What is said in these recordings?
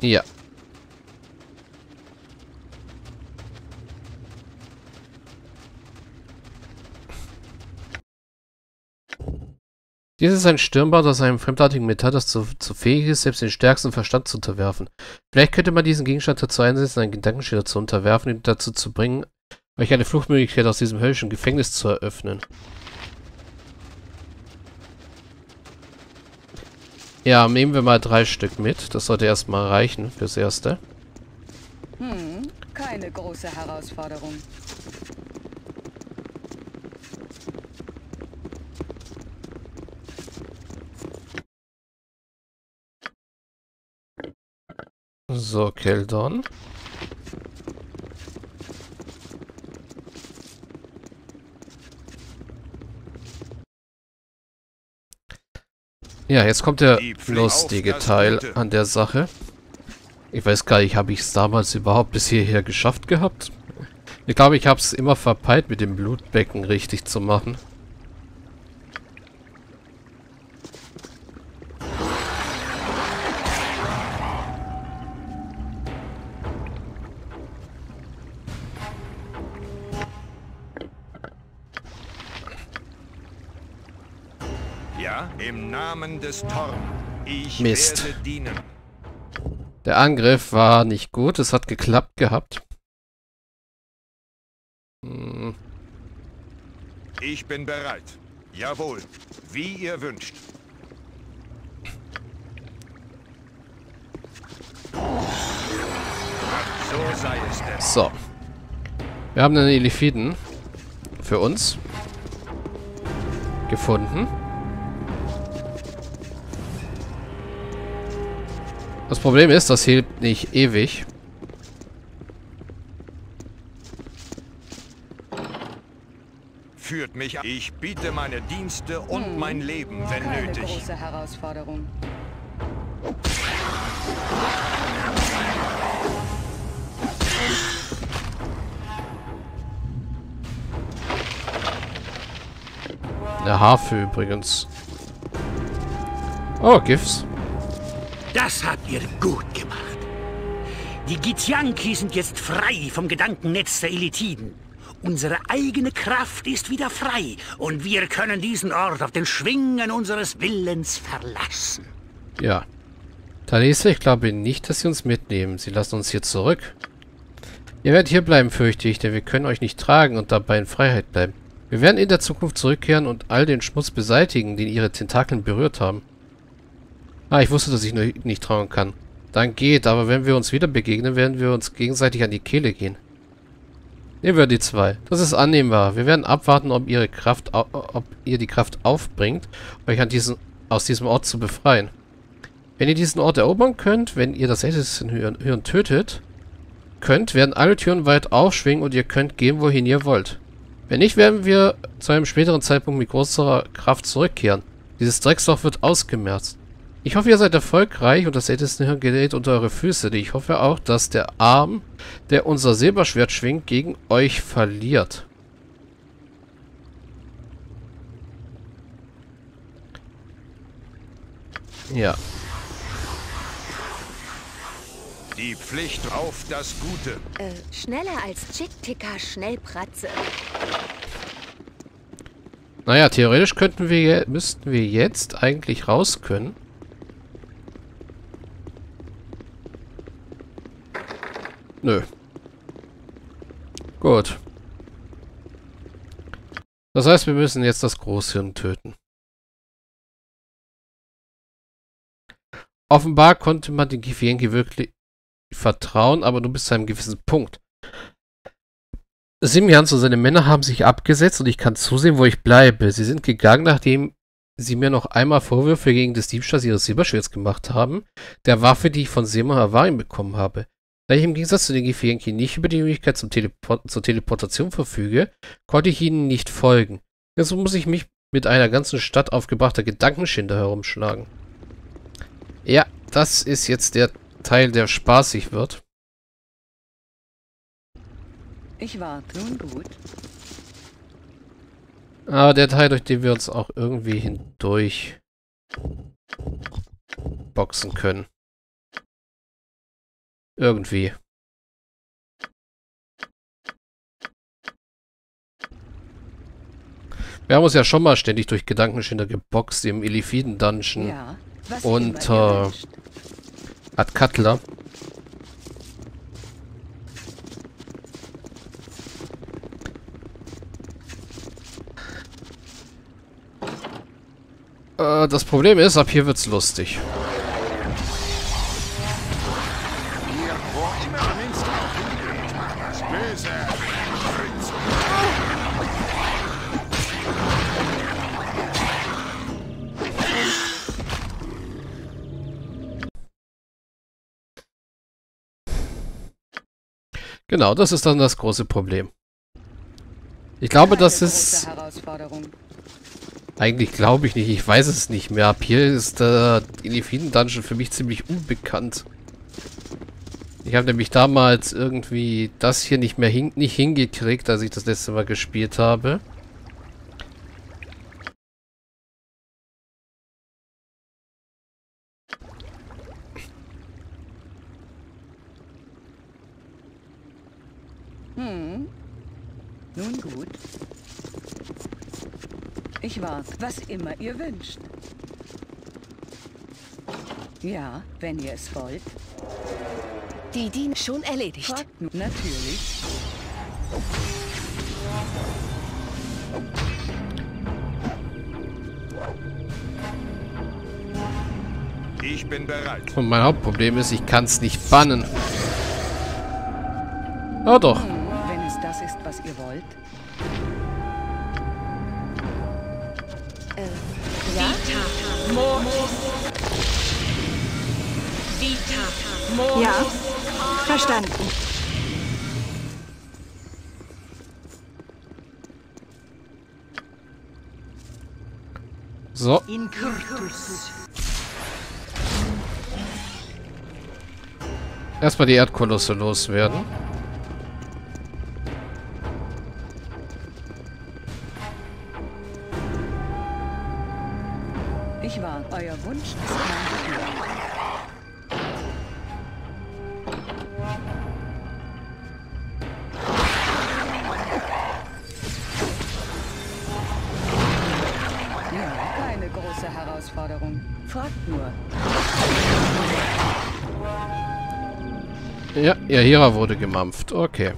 Ja. Dies ist ein Stirnband aus einem fremdartigen Metall, das zu fähig ist, selbst den stärksten Verstand zu unterwerfen. Vielleicht könnte man diesen Gegenstand dazu einsetzen, einen Gedankenschiller zu unterwerfen und dazu zu bringen, euch eine Fluchtmöglichkeit aus diesem höllischen Gefängnis zu eröffnen. Ja, nehmen wir mal 3 Stück mit. Das sollte erstmal reichen fürs Erste. Hm, keine große Herausforderung. So, Keldon. Ja, jetzt kommt der lustige Teil an der Sache. Ich weiß gar nicht, habe ich es damals überhaupt bis hierher geschafft gehabt? Ich glaube, ich habe es immer verpeilt, mit dem Blutbecken richtig zu machen. Im Namen des Torm. Ich werde dienen. Der Angriff war nicht gut. Es hat geklappt gehabt. Hm. Ich bin bereit. Jawohl. Wie ihr wünscht. So sei es denn. So. Wir haben einen Illithiden für uns gefunden. Das Problem ist, das hilft nicht ewig. Führt mich an. Ich biete meine Dienste und mein Leben, wenn keine nötig. Große Herausforderung. Eine Harfe übrigens. Oh, Gifts. Das habt ihr gut gemacht. Die Githyanki sind jetzt frei vom Gedankennetz der Illithiden. Unsere eigene Kraft ist wieder frei und wir können diesen Ort auf den Schwingen unseres Willens verlassen. Ja. Talisa, ich glaube nicht, dass sie uns mitnehmen. Sie lassen uns hier zurück. Ihr werdet hier bleiben, fürchte ich, denn wir können euch nicht tragen und dabei in Freiheit bleiben. Wir werden in der Zukunft zurückkehren und all den Schmutz beseitigen, den ihre Tentakeln berührt haben. Ah, ich wusste, dass ich nicht trauen kann. Dann geht, aber wenn wir uns wieder begegnen, werden wir uns gegenseitig an die Kehle gehen. Nehmen wir die 2. Das ist annehmbar. Wir werden abwarten, ob ihr die Kraft aufbringt, euch aus diesem Ort zu befreien. Wenn ihr diesen Ort erobern könnt, wenn ihr das Elefiden-Hirn tötet, werden alle Türen weit aufschwingen und ihr könnt gehen, wohin ihr wollt. Wenn nicht, werden wir zu einem späteren Zeitpunkt mit großer Kraft zurückkehren. Dieses Drecksloch wird ausgemerzt. Ich hoffe, ihr seid erfolgreich und das Elefiden gerät unter eure Füße. Ich hoffe auch, dass der Arm, der unser Silberschwert schwingt, gegen euch verliert. Ja. Die Pflicht auf das Gute. Schneller als Chick-Ticker, Schnellpratze. Naja, theoretisch müssten wir jetzt eigentlich raus können. Nö. Gut. Das heißt, wir müssen jetzt das Großhirn töten. Offenbar konnte man den Githyanki wirklich vertrauen, aber nur bis zu einem gewissen Punkt. Simjans und seine Männer haben sich abgesetzt und ich kann zusehen, wo ich bleibe. Sie sind gegangen, nachdem sie mir noch einmal Vorwürfe gegen des Diebstahls ihres Silberschwerts gemacht haben, der Waffe, die ich von Sema Havarin bekommen habe. Da ich im Gegensatz zu den Githyanki nicht über die Möglichkeit zur Teleportation verfüge, konnte ich ihnen nicht folgen. Jetzt muss ich mich mit einer ganzen Stadt aufgebrachter Gedankenschinder herumschlagen. Ja, das ist jetzt der Teil, der spaßig wird. Ich warte und gut. Aber der Teil, durch den wir uns auch irgendwie hindurch boxen können. Irgendwie. Wir haben uns ja schon mal ständig durch Gedankenschinder geboxt im Illithiden Dungeon. Ja, und Adkatla. Das Problem ist, ab hier wird's lustig. Genau, das ist dann das große Problem. Ich glaube, das ist... Eigentlich glaube ich nicht, ich weiß es nicht mehr. Ab hier ist der Elefiden Dungeon für mich ziemlich unbekannt. Ich habe nämlich damals irgendwie das hier nicht hingekriegt, als ich das letzte Mal gespielt habe. Nun gut. Ich warte, was immer ihr wünscht. Ja, wenn ihr es wollt. Die Dienst schon erledigt. Fragt natürlich. Ich bin bereit. Und mein Hauptproblem ist, ich kann es nicht bannen. Oh doch. Wenn es das ist, was ihr wollt. Ja? Vita. Mortis. Vita. Mortis. Ja. Verstanden. So. Incursus. Erstmal die Erdkolosse loswerden. Ich war euer Wunsch ist mein Gefühl. Ja, keine große Herausforderung. Fragt nur. Ja, ihr Hera wurde gemampft. Okay.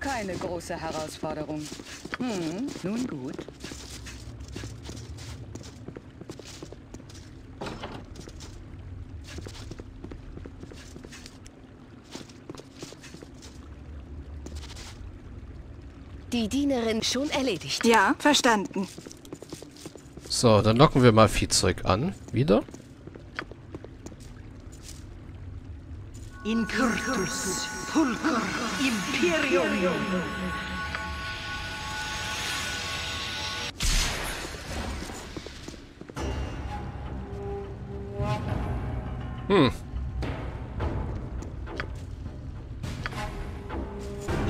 Keine große Herausforderung. Nun gut. Die Dienerin schon erledigt. Ja, verstanden. So, dann locken wir mal Viehzeug an. Wieder. Incursus Pulcor Imperium.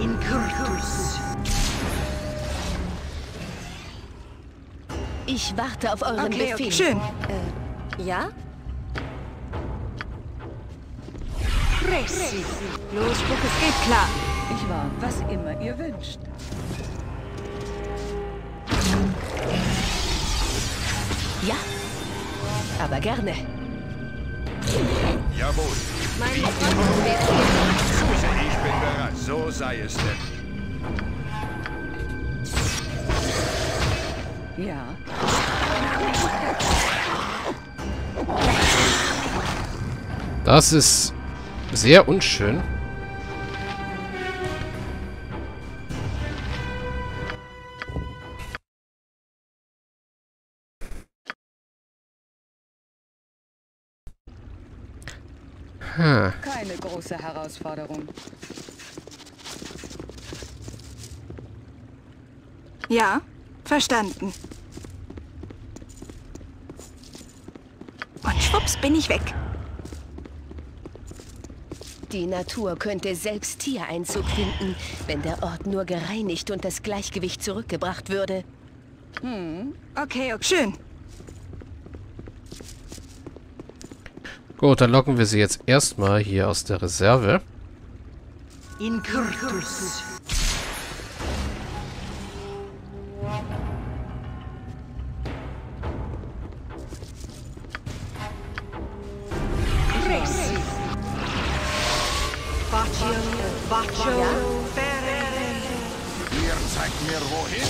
Incursus. Ich warte auf euren Befehl. Schön. Ja? Los, Buch, es geht klar. Ich war, was immer ihr wünscht. Ja, aber gerne. Jawohl. Mein Freund wird hier. Ich bin bereit. So sei es denn. Ja. Das ist... sehr unschön. Keine große Herausforderung. Ja, verstanden. Und schwupps bin ich weg. Die Natur könnte selbst hier Einzug finden, wenn der Ort nur gereinigt und das Gleichgewicht zurückgebracht würde. Hm. Okay, okay. Schön. Gut, dann locken wir sie jetzt erstmal hier aus der Reserve. Incursus. Ihr zeigt mir wohin.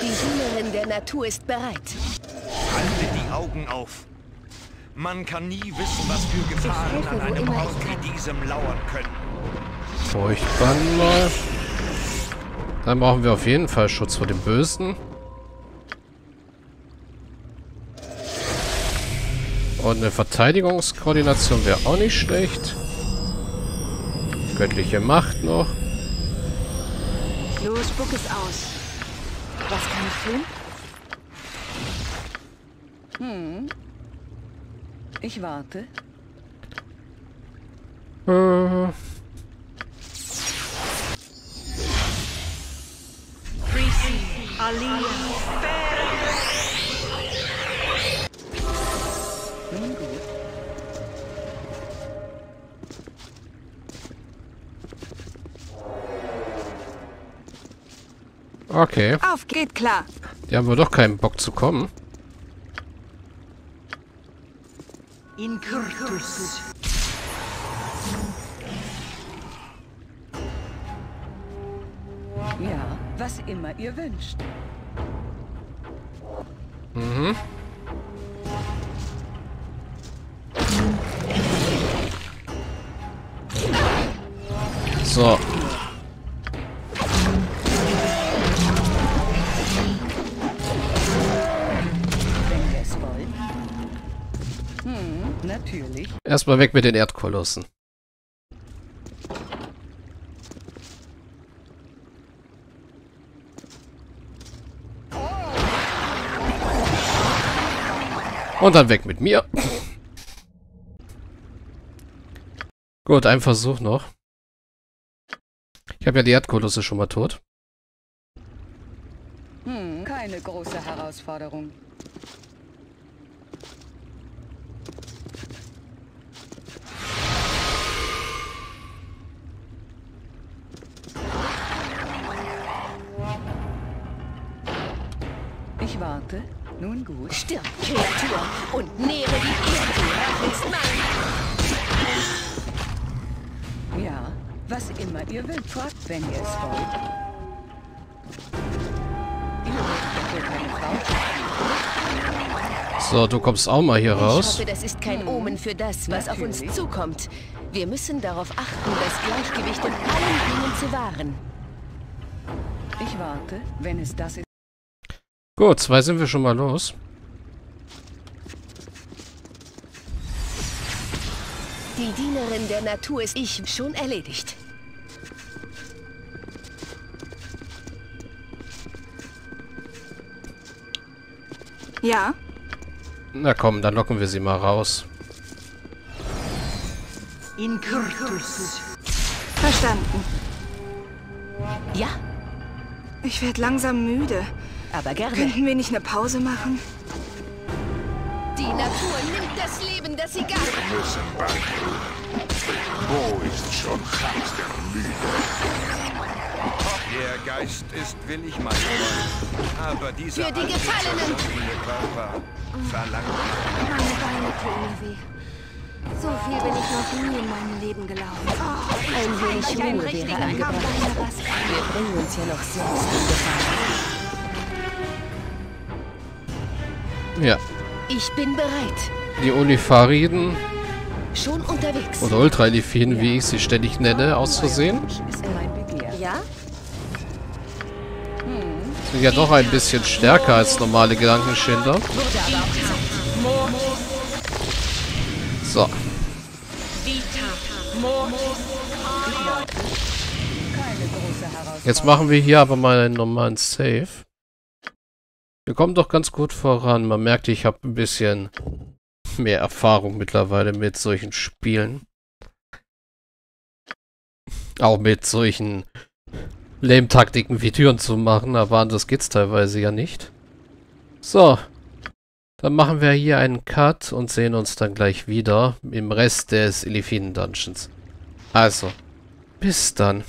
Die Sünderin der Natur ist bereit. Halte die Augen auf. Man kann nie wissen, was für Gefahren an einem Ort wie diesem lauern können. Furchtbar mal. Dann brauchen wir auf jeden Fall Schutz vor dem Bösen. Und eine Verteidigungskoordination wäre auch nicht schlecht. Göttliche Macht noch. Los, spuck es aus. Was kann ich tun? Hm. Ich warte. Okay. Auf geht klar. Die haben wohl doch keinen Bock zu kommen. Incursus. Ja, was immer ihr wünscht. Mhm. So. Natürlich. Erstmal weg mit den Erdkolossen. Und dann weg mit mir. Gut, ein Versuch noch. Ich habe ja die Erdkolosse schon mal tot. Hm, keine große Herausforderung. Ich warte. Nun gut. Stirb, Kreatur, und nähere die Erde ist mein. Ja, was immer ihr wünscht, wenn ihr es wollt. Ihr wollt dafür keine Frau. So, du kommst auch mal hier raus. Ich hoffe, das ist kein Omen für das, was natürlich auf uns zukommt. Wir müssen darauf achten, das Gleichgewicht in allen Dingen zu wahren. Ich warte, wenn es das ist. Gut, zwei sind wir schon mal los. Die Dienerin der Natur ist ich schon erledigt. Ja. Na komm, dann locken wir sie mal raus. Incursus. Verstanden. Ja. Ich werde langsam müde. Aber gerne. Könnten wir nicht eine Pause machen? Die Natur nimmt das Leben, das sie gab. Wir müssen beeilen. Wo ist schon Hamstermüde? Der Geist ist willig, mein Freund. Aber dieser für die Gefallenen. Körper verlangt. Meine Beine tun mir weh. So viel bin ich noch nie in meinem Leben gelaufen. Oh, ein wenig Ruhe wäre angebracht. Wir bringen uns ja noch selbst in Gefahr. Ja. Ich bin bereit. Die Ultralifiden. Schon unterwegs. Oder Ultralifiden, ja, wie ich sie ständig nenne, aus Versehen. Ja? Sind ja doch ein bisschen stärker als normale Gedankenschinder. So. Jetzt machen wir hier aber mal einen normalen Save. Wir kommen doch ganz gut voran. Man merkt, ich habe ein bisschen mehr Erfahrung mittlerweile mit solchen Spielen. Auch mit solchen Lame-Taktiken wie Türen zu machen, aber anders geht's teilweise ja nicht. So, dann machen wir hier einen Cut und sehen uns dann gleich wieder im Rest des Elefiden Dungeons. Also, bis dann.